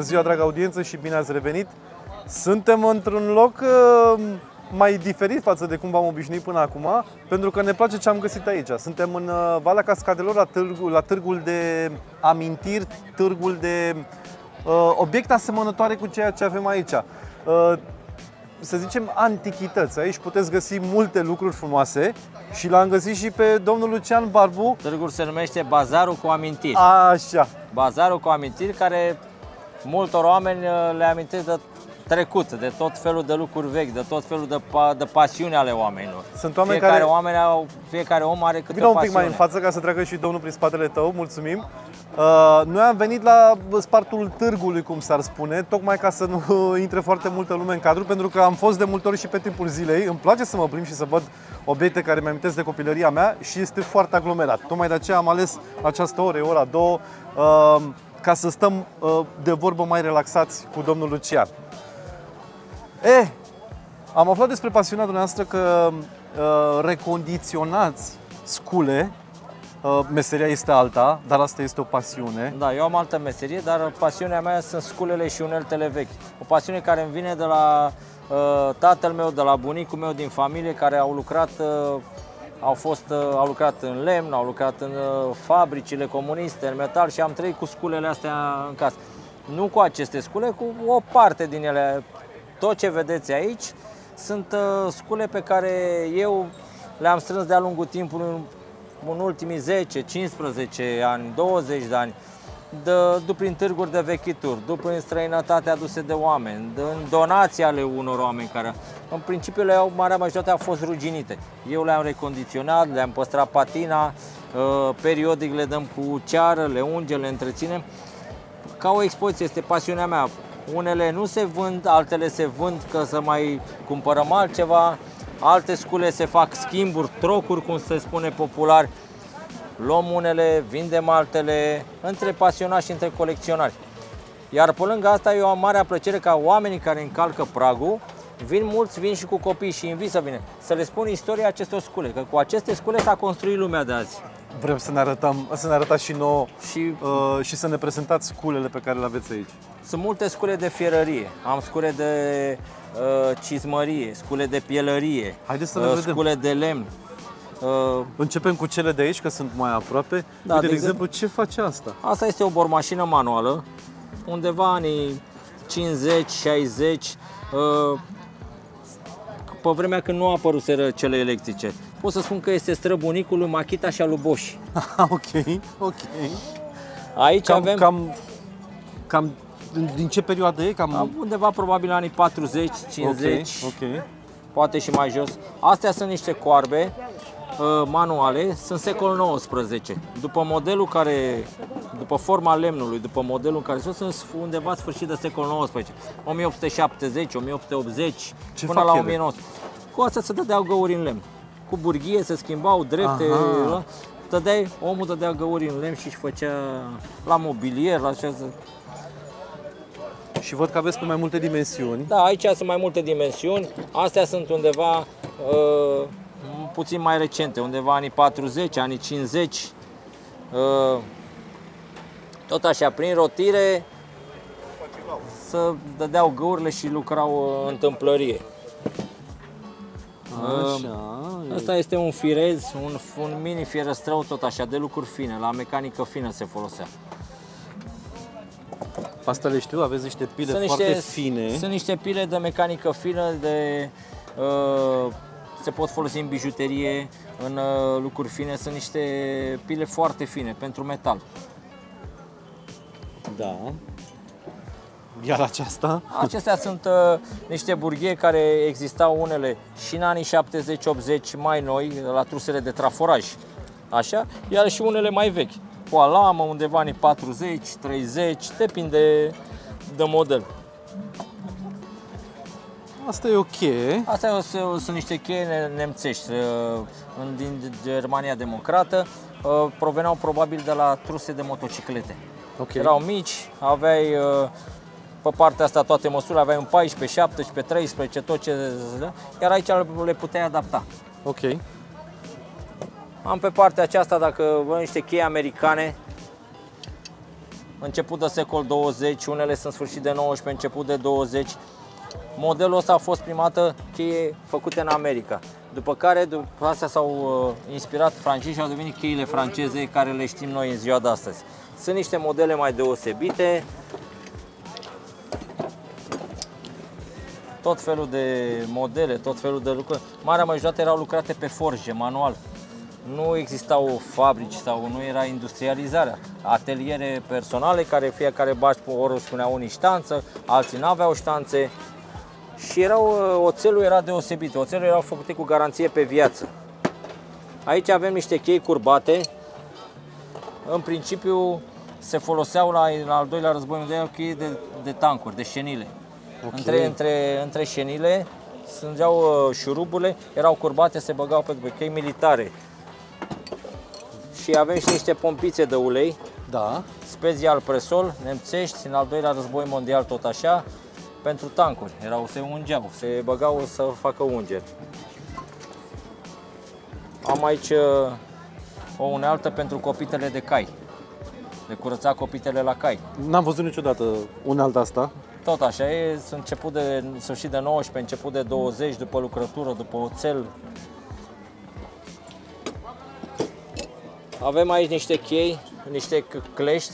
Bună ziua, dragă audiență, și bine ați revenit! Suntem într-un loc mai diferit față de cum v-am obișnuit până acum, pentru că ne place ce am găsit aici. Suntem în Valea Cascadelor, la târgul de amintiri, târgul de obiecte asemănătoare cu ceea ce avem aici. Să zicem antichități. Aici puteți găsi multe lucruri frumoase și l-am găsit și pe domnul Lucian Barbu. Târgul se numește Bazarul cu Amintiri. Așa. Bazarul cu Amintiri, care multor oameni le amintesc de trecut, de tot felul de lucruri vechi, de tot felul de pasiune ale oamenilor. Sunt oameni fiecare om are câte o pasiune. Vino un pic mai în față ca să treacă și domnul prin spatele tău, mulțumim. Noi am venit la spartul târgului, cum s-ar spune, tocmai ca să nu intre foarte multă lume în cadru, pentru că am fost de multe ori și pe timpul zilei. Îmi place să mă plimb și să văd obiecte care mi-amintesc de copilăria mea și este foarte aglomerat. Tocmai de aceea am ales această oră, ora 2, ca să stăm de vorbă mai relaxați cu domnul Lucian. Am aflat despre pasiunea dumneavoastră că recondiționați scule. Meseria este alta, dar asta este o pasiune. Da, eu am altă meserie, dar pasiunea mea sunt sculele și uneltele vechi. O pasiune care îmi vine de la tatăl meu, de la bunicul meu, din familie, care au lucrat, au lucrat în lemn, au lucrat în fabricile comuniste, în metal, și am trăit cu sculele astea în casă. Nu cu aceste scule, cu o parte din ele. Tot ce vedeți aici sunt scule pe care eu le-am strâns de-a lungul timpului, în ultimii 10, 15 ani, 20 de ani, duc prin târguri de vechituri, duc prin străinătate aduse de oameni, în donații ale unor oameni care, în principiu, marea majoritate au fost ruginite. Eu le-am recondiționat, le-am păstrat patina, periodic le dăm cu ceară, le ungem, le întreținem. Ca o expoziție, este pasiunea mea. Unele nu se vând, altele se vând că să mai cumpărăm altceva, alte scule se fac schimburi, trocuri, cum se spune popular. Luăm unele, vindem altele, între pasionați și între colecționari. Iar pe lângă asta eu am marea plăcere ca oamenii care încalcă pragul, mulți vin și cu copii și invit să vină, să le spun istoria acestor scule, că cu aceste scule s-a construit lumea de azi. Vrem să ne arătăm, să ne arătați și nouă și să ne prezentați sculele pe care le aveți aici. Sunt multe scule de fierărie, am scule de cizmărie, scule de pielărie, scule de lemn. Începem cu cele de aici, că sunt mai aproape. Da, uite, de exemplu, ce face asta? Asta este o bormașină manuală, undeva anii 50-60, pe vremea când nu apăruseră cele electrice. Pot să spun că este străbunicul lui Makita și al lui Bosch. Ok. Aici avem... Din ce perioadă e? Undeva probabil anii 40, 50, poate și mai jos. Astea sunt niște coarbe manuale, sunt secolul XIX. După modelul care, după forma lemnului, după modelul care sunt undeva sfârșit de secolul XIX. 1870, 1880, până la 1900. Cu asta se dădeau găuri în lemn. Cu burghie se schimbau drepte, omul dădea găuri în lemn și își făcea la mobilier, la așa. Și văd că aveți pe mai multe dimensiuni. Da, aici sunt mai multe dimensiuni. Astea sunt undeva puțin mai recente, undeva anii 40, anii 50. Tot așa, prin rotire să dădeau găurile și lucrau în tâmplărie. Asta este un firez, un mini fierăstrău, tot așa, de lucruri fine, la mecanică fină se folosea. Asta le știu, aveți niște pile foarte fine. Sunt niște pile de mecanică fină, se pot folosi în bijuterie, în lucruri fine. Sunt niște pile foarte fine pentru metal. Da. Iar aceasta? Acestea sunt niște burghie care existau unele și în anii 70-80, mai noi, la trusele de traforaj. Așa? Iar și unele mai vechi, cu alamă, undeva anii 40, 30, depinde de model. Asta e o cheie. Astea sunt niște cheie nemțești, din Germania Democrată, proveneau probabil de la truse de motociclete. Erau mici, aveai pe partea asta toate măsurile, aveai un 14, 17, 13, tot ce... Iar aici le puteai adapta. Am pe partea aceasta, dacă văd, niște cheie americane început de secol 20, unele sunt sfârșit de 19, început de 20. Modelul ăsta a fost prima dată cheie făcute în America. După care, după astea s-au inspirat francezi și au devenit cheile franceze care le știm noi în ziua de astăzi. Sunt niște modele mai deosebite. Tot felul de modele, tot felul de lucruri. Marea majoritate erau lucrate pe forje, manual. Nu existau fabrici sau nu era industrializarea. Ateliere personale care fiecare baș pe oră spunea unii ștanță, alții n-aveau ștanțe. Și oțelul era deosebit, oțelul erau făcute cu garanție pe viață. Aici avem niște chei curbate. În principiu se foloseau la al doilea război mondial chei de tancuri, de șenile. Okay. Între șenile strângeau șuruburile, erau curbate, se băgau pe chei militare. Și avem și niște pompițe de ulei, da. Spezii al presol, nemțești, în al doilea război mondial tot așa. Pentru tancuri, se ungeau, se băgau să facă ungeri. Am aici o unealtă pentru copitele de cai, de curăța copitele la cai. N-am văzut niciodată unealta asta. Tot așa, e început de sfârșit de 19, început de 20, după lucrătură, după oțel. Avem aici niște chei, niște clești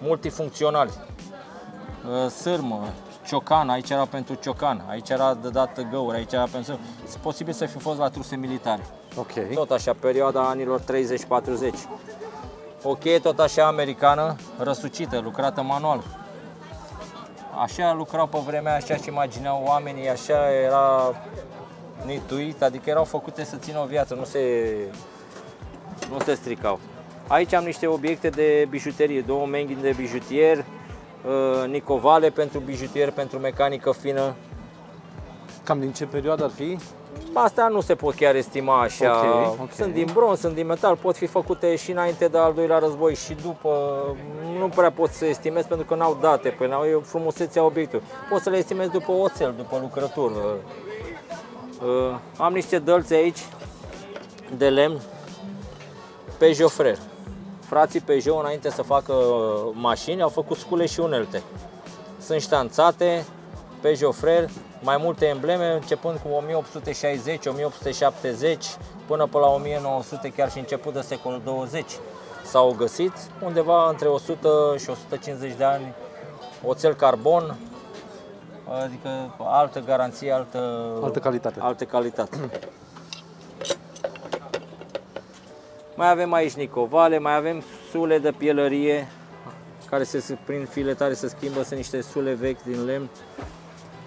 multifuncționali. Sârmă, ciocan, aici era pentru ciocan, aici era de dat găuri, aici era pentru... E posibil să fi fost la truse militare. Okay. Tot așa, perioada anilor 30-40. O cheie tot așa americană, răsucită, lucrată manual. Așa lucrau pe vremea, așa și imagineau oamenii, așa era nituit, adică erau făcute să țină o viață, nu se stricau. Aici am niște obiecte de bijuterie, două menghini de bijutier, nicovale pentru bijutier, pentru mecanică fină. Cam din ce perioadă ar fi? Asta nu se pot chiar estima așa. Okay, okay. Sunt din bronz, sunt din metal, pot fi făcute și înainte de al doilea război și după. Nu prea pot să estimez pentru că n-au date, pentru că e frumusețea obiectului. Pot să le estimez după oțel, după lucrătură. Am niște dălți aici de lemn Peugeot Frere. Frații Peugeot, înainte să facă mașini, au făcut scule și unelte. Sunt ștanțate, Peugeot Frere, mai multe embleme, începând cu 1860, 1870, până la 1900, chiar și început de secolul 20. S-au găsit undeva între 100 și 150 de ani, oțel carbon, adică altă garanție, altă calitate. Altă calitate. Mai avem aici nicovale, mai avem sule de pielărie, care prin filetare se schimbă, sunt niște sule vechi din lemn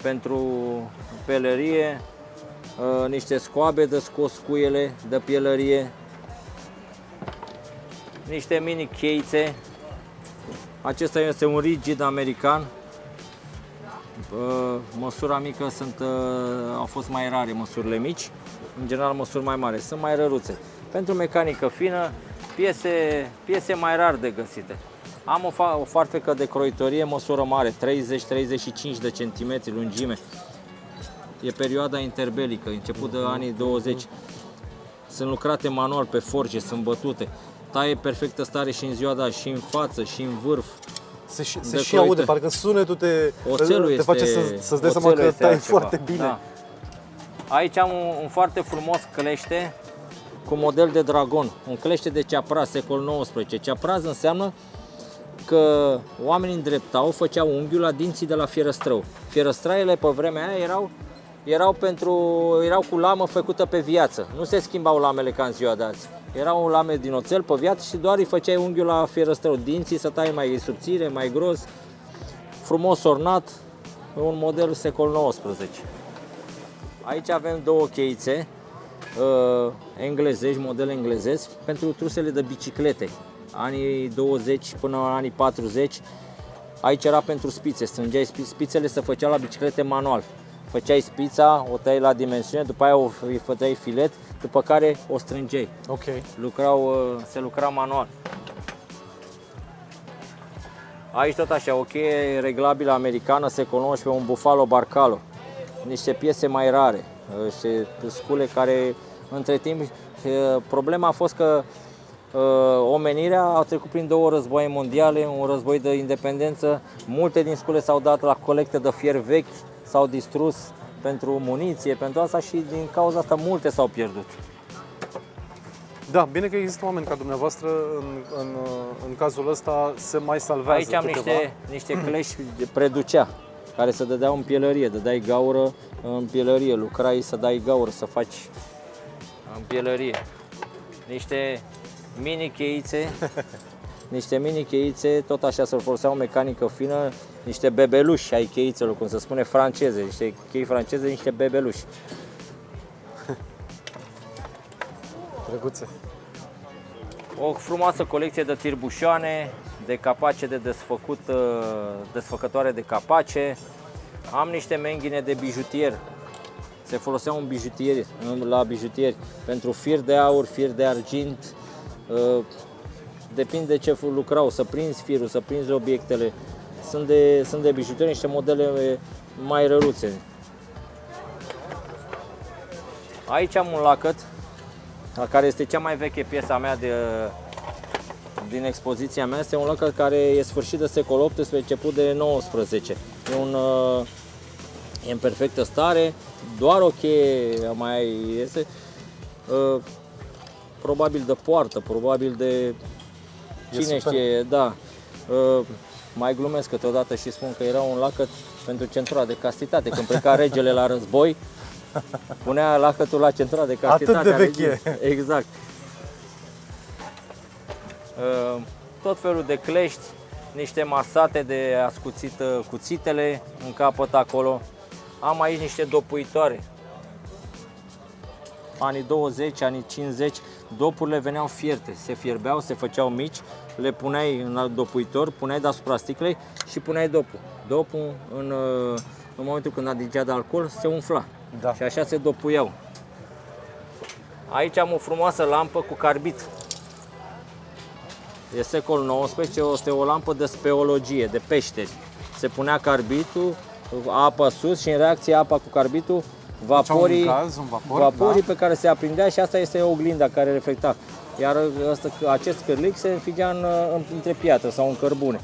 pentru pielărie, niște scoabe de scos cuiele de pielărie, niște mini cheițe. Acesta este un rigid american, măsura mică au fost mai rare măsurile mici, în general măsuri mai mari, sunt mai răruțe. Pentru mecanică fină, piese mai rar de găsite. Am o farfecă de croitorie măsură mare, 30-35 de centimetri lungime. E perioada interbelică, început de anii 20. Sunt lucrate manual pe forje, sunt bătute. Taie perfectă stare și în ziua de azi, și în față, și în vârf. Se și aude, parcă sunetul te face să-ți dai seama că taie foarte bine. Da. Aici am un foarte frumos clește cu model de dragon, un clește de ceapraz, secolul XIX. Ceapraz înseamnă că oamenii îndreptau, făceau unghiul la dinții de la fierăstrău. Fierăstraile pe vremea aia erau cu lamă făcută pe viață. Nu se schimbau lamele ca în ziua de azi. Erau lame din oțel pe viață și doar îi făceai unghiul la fierăstrău. Dinții să taie mai subțire, mai gros, frumos ornat, un model secolul XIX. Aici avem două cheițe englezești, modele englezesc, pentru trusele de biciclete, anii 20 până în anii 40. Aici era pentru spițe, strângeai spițele, se făceau la biciclete manual. Făceai spița, o tăiai la dimensiune, după aia o făceai filet, după care o strângeai. Okay. Se lucra manual. Aici tot așa, o cheie reglabilă americană, secolul XIX, un Buffalo Barcalo. Niște piese mai rare. Scule care, între timp, problema a fost că Omenirea a trecut prin două războaie mondiale, un război de independență. Multe din scule s-au dat la colecte de fier vechi, s-au distrus pentru muniție, pentru asta, și din cauza asta multe s-au pierdut. Da, bine că există oameni ca dumneavoastră, în cazul ăsta se mai salvează. Aici am niște clești de preducea, care se dădeau în pielărie, dai gaură în pielărie, lucrai să dai gaură, să faci în pielărie. Niște mini cheițe, tot așa se foloseau, mecanică fină, niște bebeluși ai cheițelor, cum se spune, franceze, niște chei franceze, niște bebeluși. Drăguțe. O frumoasă colecție de tirbușoane, de capace de desfăcut, desfăcătoare de capace. Am niște menghine de bijutier. Se foloseau în bijutieri, la bijutieri, pentru fir de aur, fir de argint. Depinde de ce lucrau, să prinzi firul, să prinzi obiectele. Sunt de bijutieri niște modele mai răluțe. Aici am un lacăt, care este cea mai veche piesa mea din expoziția mea. Este un lacăt care e sfârșit de secolul 18, început de 19. E în perfectă stare, doar o cheie mai iese, probabil de poartă, probabil de cine știe, da. Mai glumesc câteodată și spun că era un lacăt pentru centura de castitate, când pleca regele la război. Punea lacătul la centura de castitate. Atât de veche. Exact. Tot felul de clești, niște masate de ascuțit cuțitele în capăt acolo. Am aici niște dopuitoare. Anii 20, anii 50, dopurile veneau fierte, se fierbeau, se făceau mici, le puneai în dopuitor, puneai deasupra sticlei și puneai dopul. Dopul, în momentul când atingea de alcool, se umfla. Da. Și așa se dopuiau. Aici am o frumoasă lampă cu carbid. E secolul XIX, este o lampă de speologie, de peșteri. Se punea carbitul, apa sus și în reacție apa cu carbitul, vaporii, vaporii pe care se aprindea, și asta este oglinda care reflecta. Iar acest cârlic se înfigea între piatră sau în cărbune.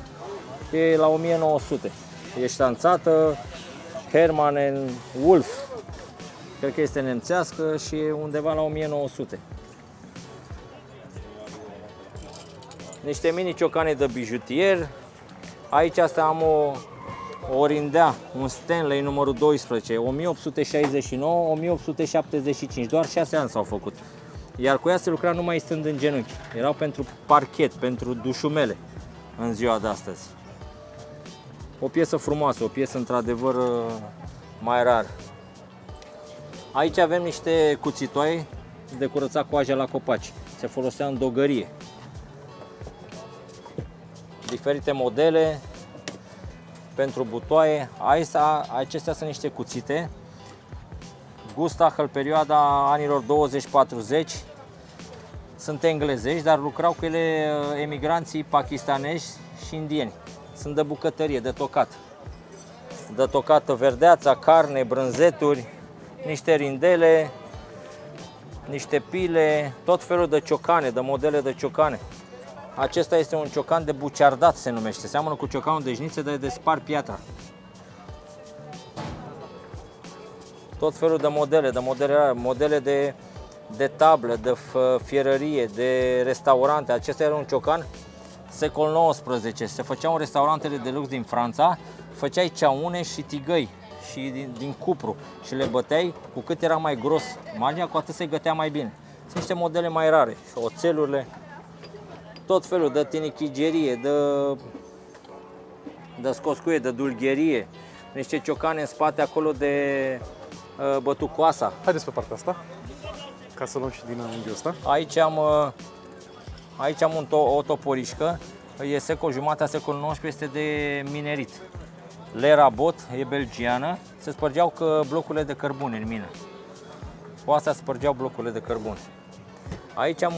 E la 1900. E ștanțată, Hermann Wolf. Cred că este nemțească și undeva la 1900. Niște mini ciocane de bijutier. Aici asta am o orindea, un Stanley numărul 12, 1869-1875, doar 6 ani s-au făcut. Iar cu ea se lucra numai stând în genunchi. Erau pentru parchet, pentru dușumele în ziua de astăzi. O piesă frumoasă, o piesă într-adevăr mai rară. Aici avem niște cuțitoaie de curățat coaja la copaci. Se folosea în dogărie. Diferite modele pentru butoaie. Acestea sunt niște cuțite. Gustahel, perioada anilor 20-40. Sunt englezești, dar lucrau cu ele emigranții pakistanezi și indieni. Sunt de bucătărie, de tocat. De tocată verdeața, carne, brânzeturi, niște rindele, niște pile, tot felul de ciocane, de modele de ciocane. Acesta este un ciocan de buciardat, se numește. Seamănă cu ciocanul de jnițe, dar de spar piatra. Tot felul de modele, de tablă, de fierărie, de restaurante. Acesta era un ciocan secol XIX. Se făceau în restaurantele de lux din Franța, făceai ceaune și tigăi și din cupru și le băteai. Cu cât era mai gros marginea, cu atât se gătea mai bine. Sunt niște modele mai rare, oțelurile, tot felul de tinichigerie, de scoscuie, de dulgherie, niște ciocane în spate acolo de bătucoasa. Haideți pe partea asta, ca să luăm și din unghiul ăsta. Aici am o toporișcă, e jumătatea secolului XIX, este de minerit. Lera Bot, e belgiană, se spărgeau blocurile de cărbune în mină. Cu asta spărgeau blocurile de cărbune. Aici am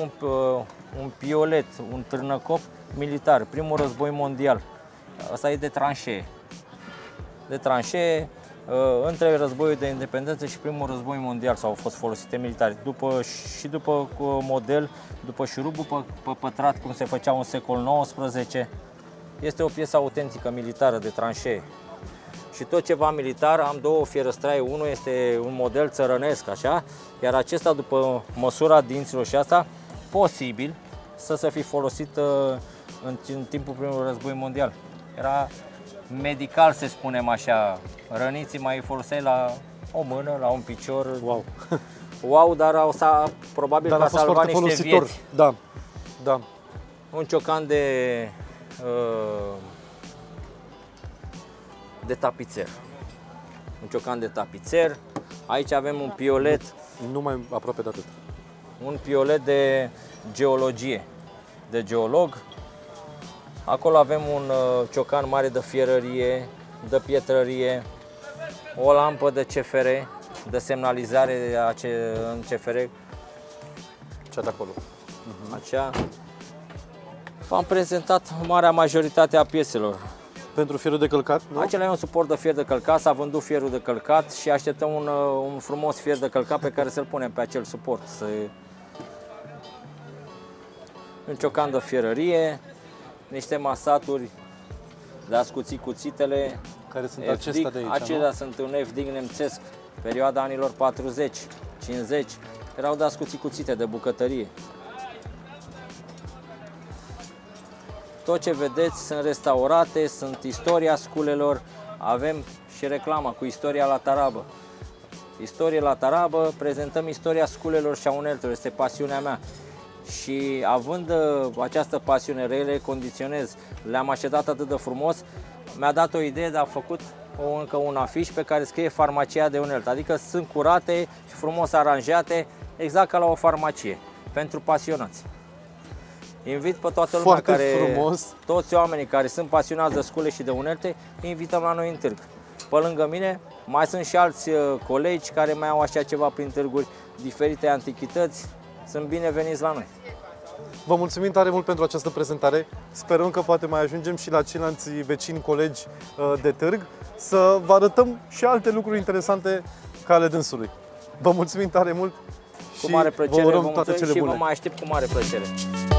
un piolet, un târnăcop militar, primul război mondial. Asta e de tranșee. Între războiul de independență și primul război mondial s-au fost folosite militari, după model, după șurubul pe pătrat, cum se făcea în secolul XIX. Este o piesă autentică militară de tranșee. Și tot ceva militar, am două fierăstraie, unul este un model țărănesc, așa, iar acesta, după măsura dinților și asta, posibil să se fi folosit în timpul primului război mondial. Era medical, să spunem așa, răniții mai foloseai la o mână, la un picior. Wow! Wow, dar probabil că a salvat niște vieți. Da, da. Un ciocan de tapițer. Un ciocan de tapițer. Aici avem un piolet. Nu mai aproape de atât. Un piolet de geologie, de geolog. Acolo avem un ciocan mare de fierărie, de pietrărie, o lampă de CFR, de semnalizare în CFR. Cea de acolo. Acea. V-am prezentat marea majoritate a pieselor. Pentru fierul de călcat? Nu? Acela e un suport de fier de călcat, s-a vândut fierul de călcat și așteptăm un frumos fier de călcat pe care să-l punem pe acel suport. Un ciocan de fierărie, niște masaturi de ascuțit cuțitele. Care sunt acestea de aici? Acelea sunt un FDIC nemțesc, perioada anilor 40, 50, erau de ascuțit cuțite de bucătărie. Tot ce vedeți sunt restaurate, sunt istoria sculelor, avem și reclama cu istoria la tarabă. Istorie la tarabă, prezentăm istoria sculelor și a uneltelor, este pasiunea mea. Și având această pasiune, le condiționez, le-am așezat atât de frumos, mi-a dat o idee de a făcut încă un afiș pe care scrie farmacia de unelte, adică sunt curate și frumos aranjate, exact ca la o farmacie, pentru pasionați. Invit pe toată lumea toți oamenii care sunt pasionați de scule și de unelte, îi invităm la noi în târg. Pe lângă mine mai sunt și alți colegi care mai au așa ceva prin târguri, diferite antichități, sunt bineveniți la noi. Vă mulțumim tare mult pentru această prezentare. Sperăm că poate mai ajungem și la ceilalți vecini, colegi de târg, să vă arătăm și alte lucruri interesante ca ale dânsului. Vă mulțumim tare mult și cu mare plăcere, vă urăm toate cele bune. Și vă mai aștept cu mare plăcere.